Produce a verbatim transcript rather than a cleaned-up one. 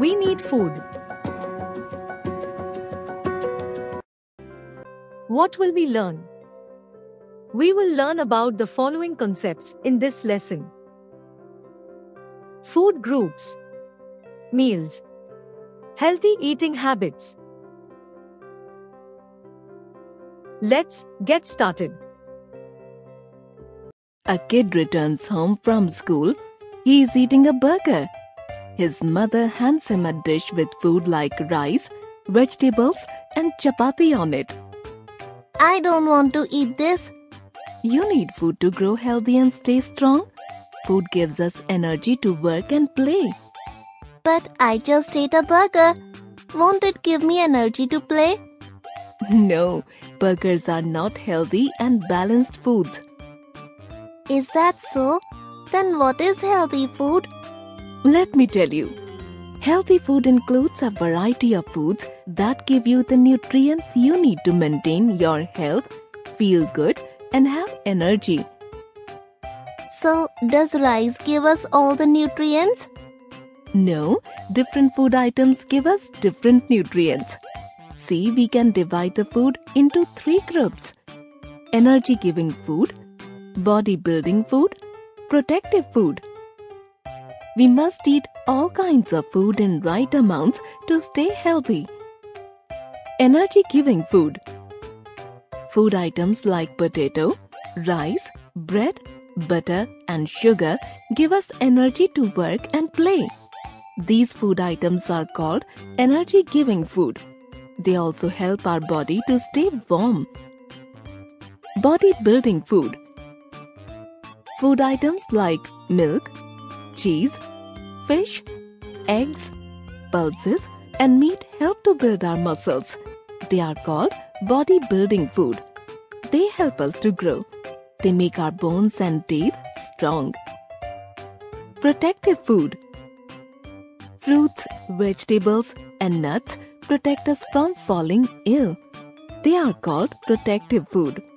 We need food. What will we learn? We will learn about the following concepts in this lesson. Food groups, meals, healthy eating habits. Let's get started. A kid returns home from school. He is eating a burger. His mother hands him a dish with food like rice, vegetables, and chapati on it. I don't want to eat this. You need food to grow healthy and stay strong. Food gives us energy to work and play. But I just ate a burger. Won't it give me energy to play? No, burgers are not healthy and balanced foods. Is that so? Then what is healthy food? Let me tell you. Healthy food includes a variety of foods that give you the nutrients you need to maintain your health, feel good, and have energy. So, does rice give us all the nutrients? No, different food items give us different nutrients. See, we can divide the food into three groups: energy-giving food, body-building food, protective food. We must eat all kinds of food in right amounts to stay healthy. Energy-giving food. Food items like potato, rice, bread, butter, and sugar give us energy to work and play. These food items are called energy-giving food. They also help our body to stay warm. Body-building food. Food items like milk, cheese, fish, eggs, pulses, and meat help to build our muscles. They are called body-building food. They help us to grow. They make our bones and teeth strong. Protective food. Fruits, vegetables, and nuts protect us from falling ill. They are called protective food.